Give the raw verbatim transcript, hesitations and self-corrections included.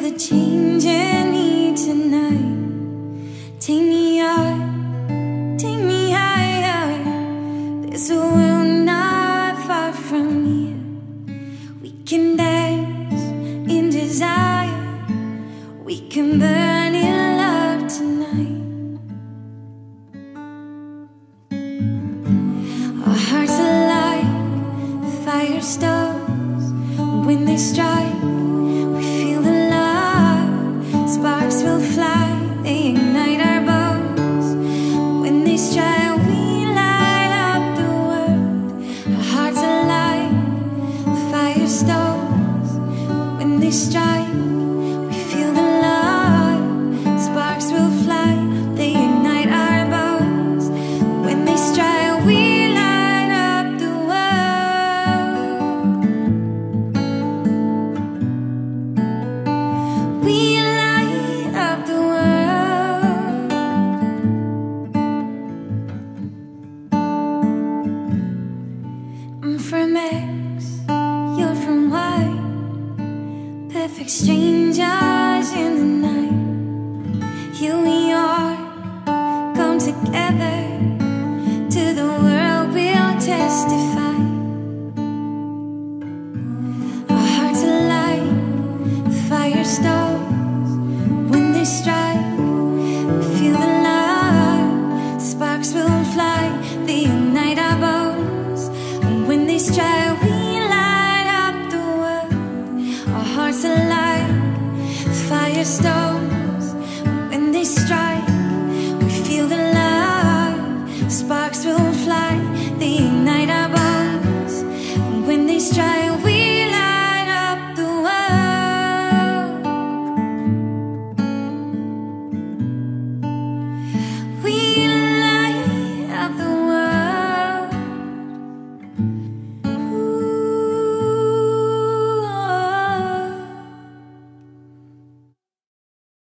feel the change in me tonight. Take me high, take me higher. There's a will not far from here. We can dance in desire. We can burn in love tonight. Our hearts alive, fire stars. When they strike, sparks will fly, they ignite our bones. When they strike, we light up the world. Our hearts alight, fire stones. When they strike, we feel the love. Sparks will fly, they ignite our bones. When they strike, we light up the world. We from X, you're from Y, perfect strangers in the night. Here we are, come together, to the world we'll testify. Our hearts alight, fire stones. When they strike, we feel the love. Sparks will fly, they ignite our bones. When they strike, we light up the world. Our hearts alight, fire starts.